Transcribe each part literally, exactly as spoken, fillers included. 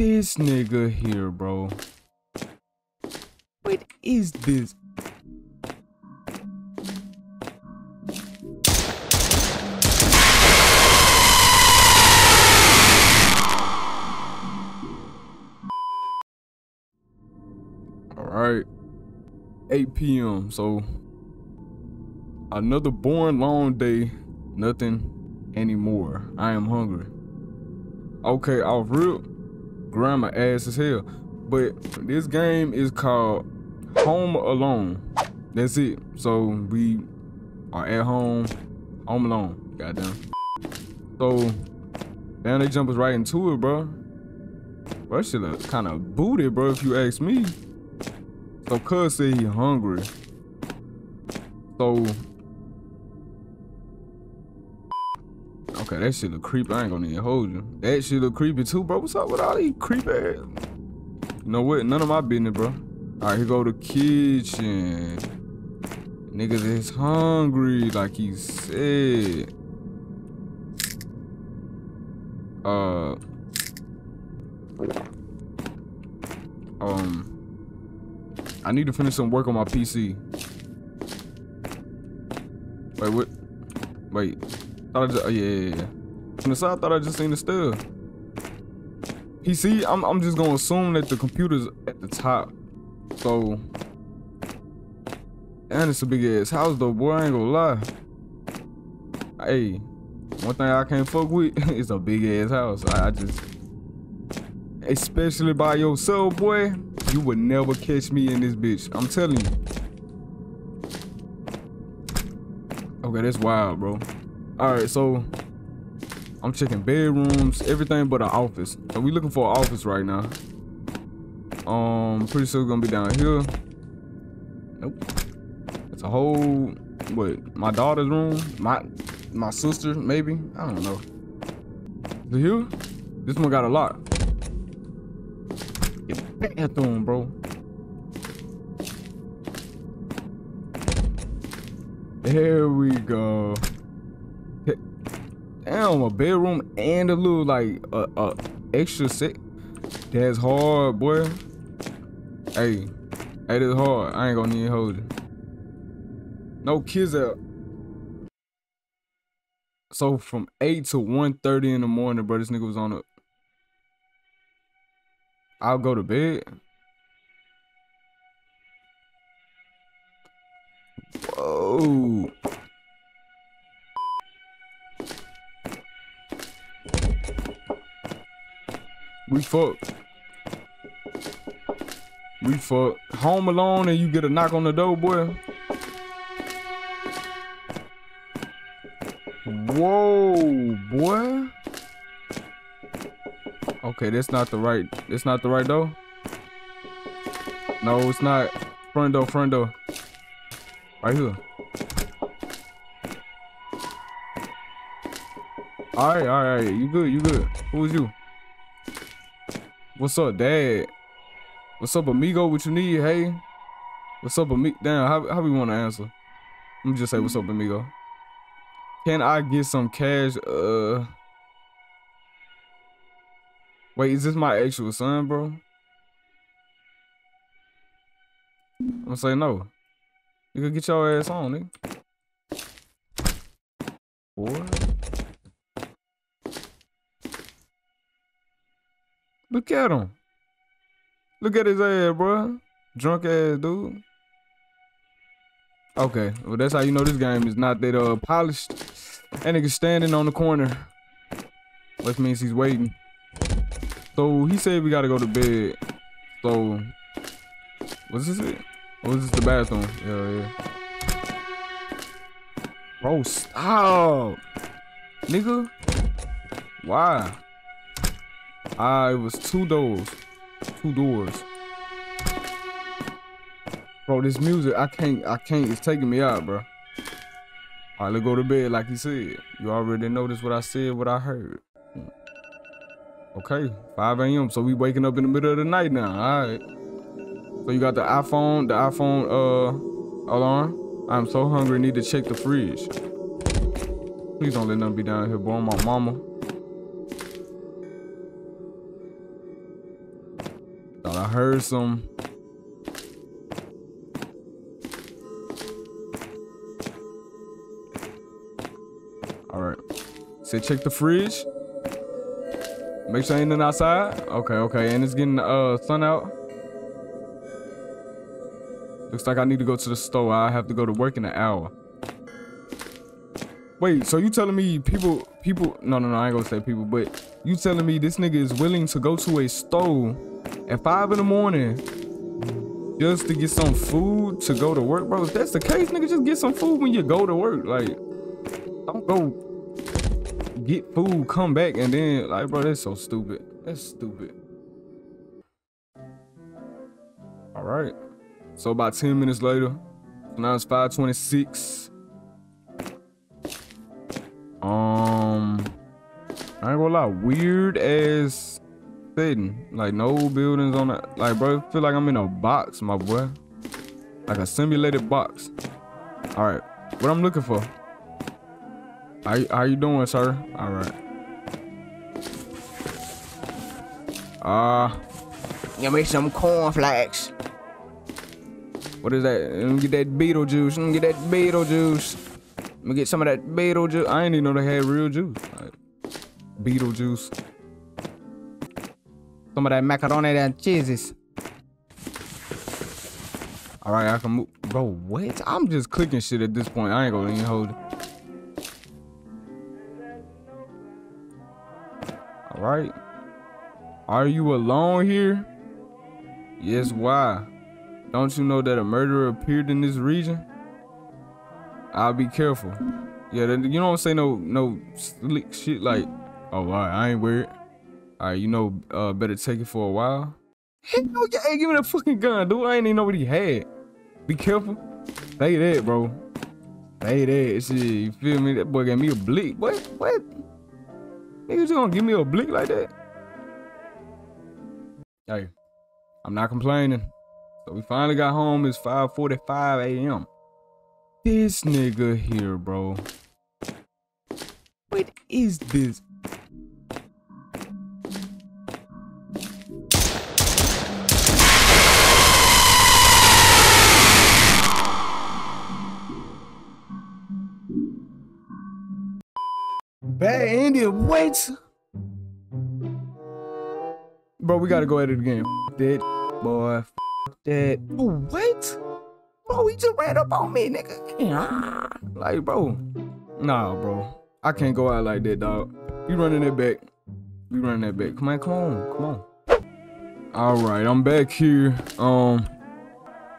this nigga here, bro. What is this? Alright, eight P M So another boring long day, nothing anymore. I am hungry. Okay, off real, grind my ass as hell. But this game is called Home Alone. That's it. So we are at home, home alone. Goddamn. So damn, they jump us right into it, bro. Bro, that shit look kind of booty, bro. If you ask me. So cuz said he hungry. So okay, that shit look creepy. I ain't gonna even hold you. That shit look creepy too, bro. What's up with all these creepy ass? You know what? None of my business, bro. Alright, here go the kitchen. Niggas is hungry, like he said. Uh Um I need to finish some work on my P C. Wait, what? Wait. Thought I just, oh, yeah, yeah, yeah. From the side, I thought I just seen the stub. P C, I'm, I'm just going to assume that the computer's at the top. So. And it's a big-ass house, though, boy. I ain't going to lie. Hey, one thing I can't fuck with is a big-ass house. I, I just... Especially by yourself, boy. You would never catch me in this bitch. I'm telling you. Okay, that's wild, bro. Alright, so I'm checking bedrooms, everything but an office. So we looking for an office right now. Um, pretty sure it's gonna be down here. Nope. It's a whole what? My daughter's room? My my sister, maybe? I don't know. The here? This one got a lock. Bathroom, bro. There we go. Damn, a bedroom and a little like a uh, uh, extra set. That's hard, boy. Hey, hey, that's hard. I ain't gonna need hold it. No kids out. So from eight to one thirty in the morning, bro. This nigga was on a. I'll go to bed. Whoa. We fuck. We fuck. Home alone and you get a knock on the door, boy. Whoa, boy. Okay, that's not the right, that's not the right door. No, it's not. Front door, front door. Right here. Alright, alright, you good, you good. Who is you? What's up, dad? What's up, amigo? What you need, hey? What's up, amigo? Damn, how, how we want to answer? Let me just say, what's up, amigo? Can I get some cash? Uh... Wait, is this my actual son, bro? I'm gonna say no. You can get your ass on, nigga. Boy. Look at him. Look at his ass, bro. Drunk ass dude. Okay, well that's how you know this game is not that uh polished. That nigga standing on the corner. Which means he's waiting. So he said we gotta go to bed. So was this it? Or was this the bathroom? Yeah, yeah. Bro, stop, nigga. Why? Ah, it was two doors, two doors. Bro, this music, I can't, I can't. It's taking me out, bro. All right, let's go to bed, like he said. You already noticed what I said, what I heard. Okay, five A M So we waking up in the middle of the night now. All right. So you got the iPhone, the iPhone uh alarm. I'm so hungry. Need to check the fridge. Please don't let nothing be down here, boy. My mama. Thought I heard some. All right. Say check the fridge. Make sure ain't nothing outside. Okay, okay. And it's getting uh sun out. Looks like I need to go to the store. I have to go to work in an hour. Wait, so you telling me people, people, no, no, no, I ain't gonna say people, but you telling me this nigga is willing to go to a store at five in the morning just to get some food to go to work? Bro, if that's the case, nigga, just get some food when you go to work. Like, don't go get food, come back, and then, like, bro, that's so stupid. That's stupid. All right. So about ten minutes later, now it's five twenty-six. Um, I ain't gonna lie, weird ass setting. Like, no buildings on that. Like, bro, I feel like I'm in a box, my boy. Like a simulated box. All right, what I'm looking for. How, how you doing, sir? All right. Uh, give me some cornflakes. What is that? Let me get that Beetlejuice. Let me get that Beetlejuice. Let me get some of that Beetlejuice. I didn't even know they had real juice. Like, Beetlejuice. Some of that macaroni and cheeses. All right, I can move. Bro, what? I'm just clicking shit at this point. I ain't gonna even hold it. All right. Are you alone here? Yes, why? Don't you know that a murderer appeared in this region? I'll be careful. Yeah, you don't say no no slick shit like, oh, all right, I ain't weird. All right, you know, uh, better take it for a while. Hey, no, hey, give me the fucking gun, dude. I ain't even know what he had. Be careful. Say that, bro. Say that shit. You feel me? That boy gave me a blick. What? What? Niggas just gonna give me a blick like that? Hey, I'm not complaining. So we finally got home. It's five forty-five A M This nigga here, bro. What is this? Bad Indian, what? Bro, we gotta go at it again. F that, boy. F that. Oh, what? Bro, he just ran up on me, nigga. Like, bro. Nah, bro. I can't go out like that, dog. You running that back. You running that back. Come on, come on, come on. All right, I'm back here. Um,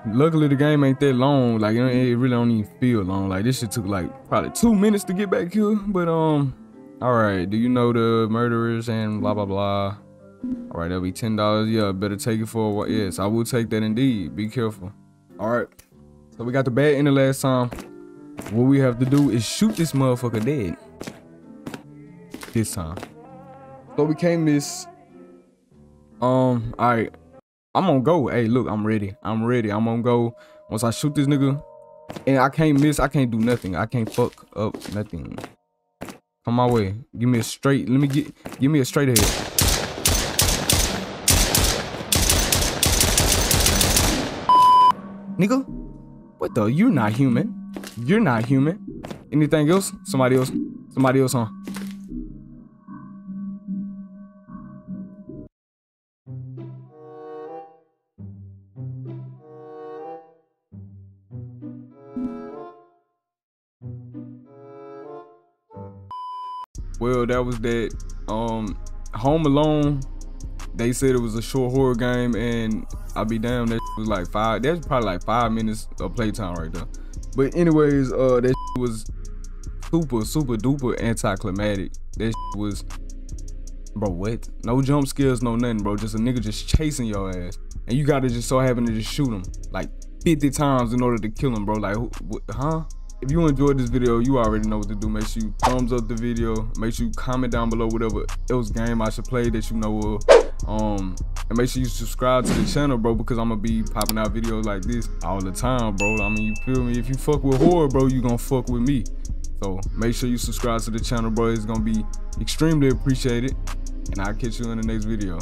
luckily the game ain't that long. Like, it, it really don't even feel long. Like, this shit took like probably two minutes to get back here. But um, all right. Do you know the murderers and blah blah blah? All right, that'll be ten dollars. Yeah, better take it for a while. Yes, I will take that indeed. Be careful. All right. So we got the bad in the last time. What we have to do is shoot this motherfucker dead. This time. So we can't miss. Um, alright. I'm gonna go. Hey, look, I'm ready. I'm ready. I'm gonna go. Once I shoot this nigga. And I can't miss. I can't do nothing. I can't fuck up nothing. Come my way. Give me a straight. Let me get give me a straight ahead. Nigga? What the? You're not human. You're not human. Anything else? Somebody else. Somebody else, huh? Well, that was that. Um, Home Alone. They said it was a short horror game, and I'll be damned, that was like five. That's probably like five minutes of playtime right there. But anyways, uh, that was super, super duper anticlimactic. That was, bro, what? No jump scares, no nothing, bro. Just a nigga just chasing your ass, and you gotta just so happen to just shoot him like fifty times in order to kill him, bro. Like, what, huh? If you enjoyed this video, you already know what to do. Make sure you thumbs up the video. Make sure you comment down below whatever else game I should play that you know of. Um, and make sure you subscribe to the channel, bro, because I'm going to be popping out videos like this all the time, bro. I mean, you feel me? If you fuck with horror, bro, you going to fuck with me. So make sure you subscribe to the channel, bro. It's going to be extremely appreciated. And I'll catch you in the next video.